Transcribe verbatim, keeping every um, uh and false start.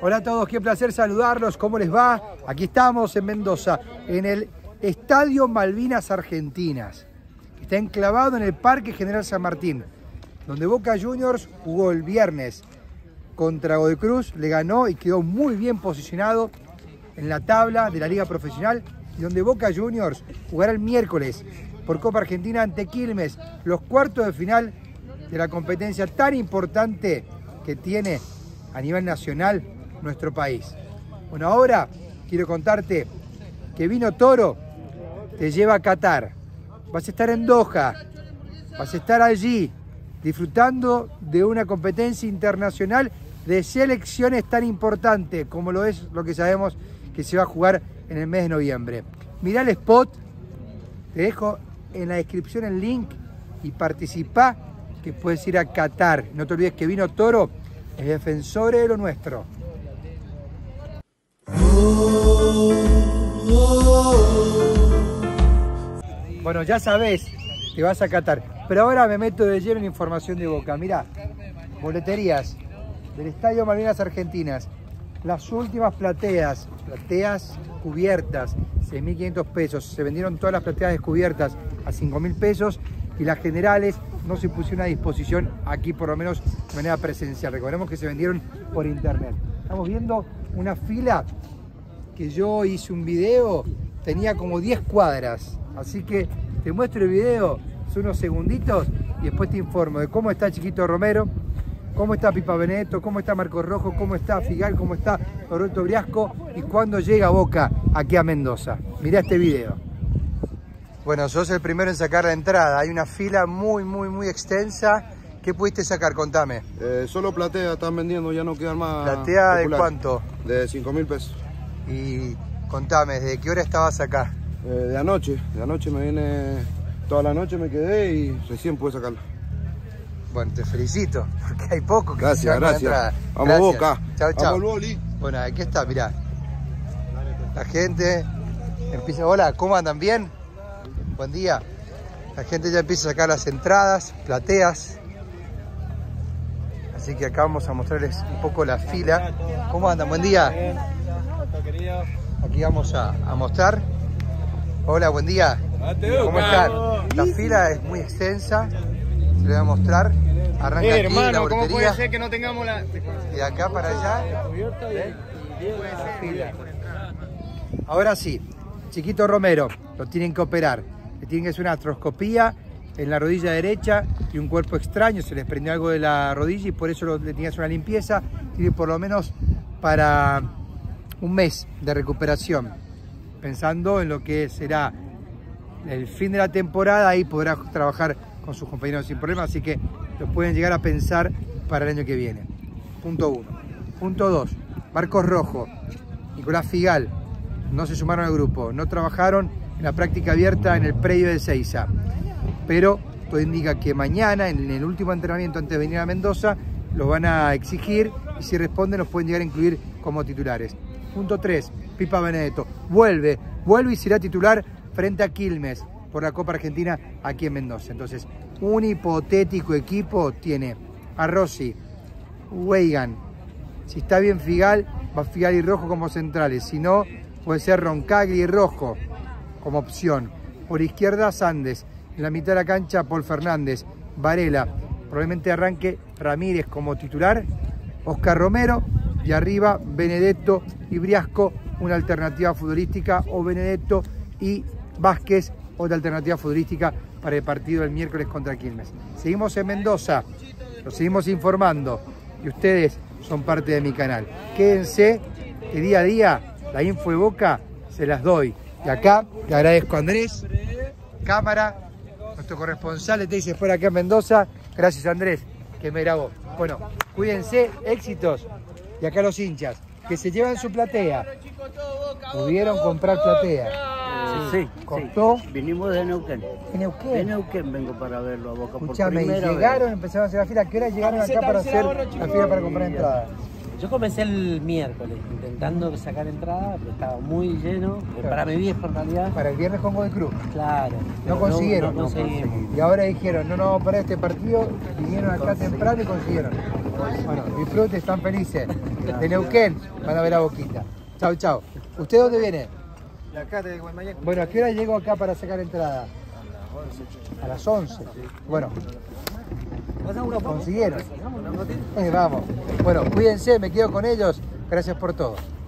Hola a todos, qué placer saludarlos, ¿cómo les va? Aquí estamos en Mendoza, en el Estadio Malvinas Argentinas. Está enclavado en el Parque General San Martín, donde Boca Juniors jugó el viernes contra Godoy Cruz, le ganó y quedó muy bien posicionado en la tabla de la Liga Profesional, y donde Boca Juniors jugará el miércoles por Copa Argentina ante Quilmes, los cuartos de final de la competencia tan importante que tiene a nivel nacional nuestro país. Bueno, ahora quiero contarte que Vino Toro te lleva a Qatar. Vas a estar en Doha, vas a estar allí disfrutando de una competencia internacional de selecciones tan importante como lo es lo que sabemos que se va a jugar en el mes de noviembre. Mirá el spot, te dejo en la descripción el link y participá, que puedes ir a Qatar. No te olvides que Vino Toro es defensor de lo nuestro. Bueno, ya sabés que vas a Qatar, pero ahora me meto de lleno en información de Boca. Mirá, boleterías del Estadio Malvinas Argentinas, las últimas plateas, plateas cubiertas, seis mil quinientos pesos, se vendieron todas las plateas descubiertas a cinco mil pesos y las generales no se pusieron a disposición aquí, por lo menos de manera presencial. Recordemos que se vendieron por internet. Estamos viendo una fila que yo hice un video, tenía como diez cuadras, así que te muestro el video, son unos segunditos y después te informo de cómo está Chiquito Romero, cómo está Pipa Benedetto, cómo está Marcos Rojo, cómo está Figal, cómo está Toro Briasco y cuándo llega Boca aquí a Mendoza. Mirá este video. Bueno, sos el primero en sacar la entrada. Hay una fila muy, muy, muy extensa. ¿Qué pudiste sacar? Contame. Eh, solo platea están vendiendo, ya no quedan más. ¿Platea de cuánto? De cinco mil pesos. Y contame, ¿desde qué hora estabas acá? Eh, de anoche. De anoche me vine... Toda la noche me quedé y recién pude sacarla. Bueno, te felicito, porque hay poco que gracias, se gracias. La entrada. Vamos, gracias. Boca. Chau, chau. Vamos, Boli. Bueno, aquí está, mirá. La gente empieza... Hola, ¿cómo andan? ¿Bien? Buen día. La gente ya empieza a sacar las entradas, plateas. Así que acá vamos a mostrarles un poco la fila. ¿Cómo andan? Buen día. Aquí vamos a, a mostrar. Hola, buen día. ¿Cómo están? La fila es muy extensa. Se les voy a mostrar. Arranca eh, hermano, aquí la boletería. ¿Cómo puede ser que no tengamos la...? De acá para allá. ¿Eh? La fila. Ahora sí. Chiquito Romero. Lo tienen que operar. Le tienen que hacer una artroscopía en la rodilla derecha y un cuerpo extraño, se les prendió algo de la rodilla y por eso lo, le tienen que hacer una limpieza. Tiene por lo menos para un mes de recuperación. Pensando en lo que será el fin de la temporada, ahí podrá trabajar con sus compañeros sin problema, así que lo pueden llegar a pensar para el año que viene. Punto uno. Punto dos. Marcos Rojo, Nicolás Figal, no se sumaron al grupo, no trabajaron en la práctica abierta en el predio de Ezeiza, pero todo indica que mañana en el último entrenamiento antes de venir a Mendoza los van a exigir y si responden los pueden llegar a incluir como titulares. Punto tres, Pipa Benedetto vuelve, vuelve y será titular frente a Quilmes por la Copa Argentina aquí en Mendoza. Entonces un hipotético equipo tiene a Rossi, Weigan, si está bien Figal, va Figal y Rojo como centrales, si no puede ser Roncagli y Rojo como opción. Por izquierda, Sandes. En la mitad de la cancha, Paul Fernández. Varela. Probablemente arranque Ramírez como titular. Oscar Romero. Y arriba, Benedetto y Briasco. Una alternativa futbolística. O Benedetto y Vázquez. Otra alternativa futbolística para el partido del miércoles contra Quilmes. Seguimos en Mendoza. Los seguimos informando. Y ustedes son parte de mi canal. Quédense que día a día la info de Boca se las doy. Y acá le agradezco a Andrés, cámara, nuestro corresponsal, te dice fuera acá en Mendoza. Gracias Andrés, que me grabó. Bueno, cuídense, éxitos. Y acá los hinchas, que se llevan su platea. Pudieron comprar platea. Sí, sí. Costó. Sí. Vinimos de Neuquén. ¿De Neuquén? De Neuquén vengo para verlo a Boca. Escuchame, y llegaron, vez. Empezaron a hacer la fila. ¿Qué hora llegaron acá para hacer la fila para comprar entradas? Yo comencé el miércoles intentando sacar entrada, pero estaba muy lleno, claro. Para mi viejo en realidad. Para el viernes con Godoy Cruz. Claro. No consiguieron. No, no conseguimos. Y ahora dijeron, no, no, vamos a parar este partido, vinieron acá temprano y consiguieron. Bueno, disfruten, están felices. de Neuquén van a ver a Boquita. Chau, chau. ¿Usted dónde viene? De acá, de Guaymallén. Bueno, ¿a qué hora llego acá para sacar entrada? A las once. Bueno. Consiguieron. Eh, vamos. Bueno, cuídense, me quedo con ellos. Gracias por todo.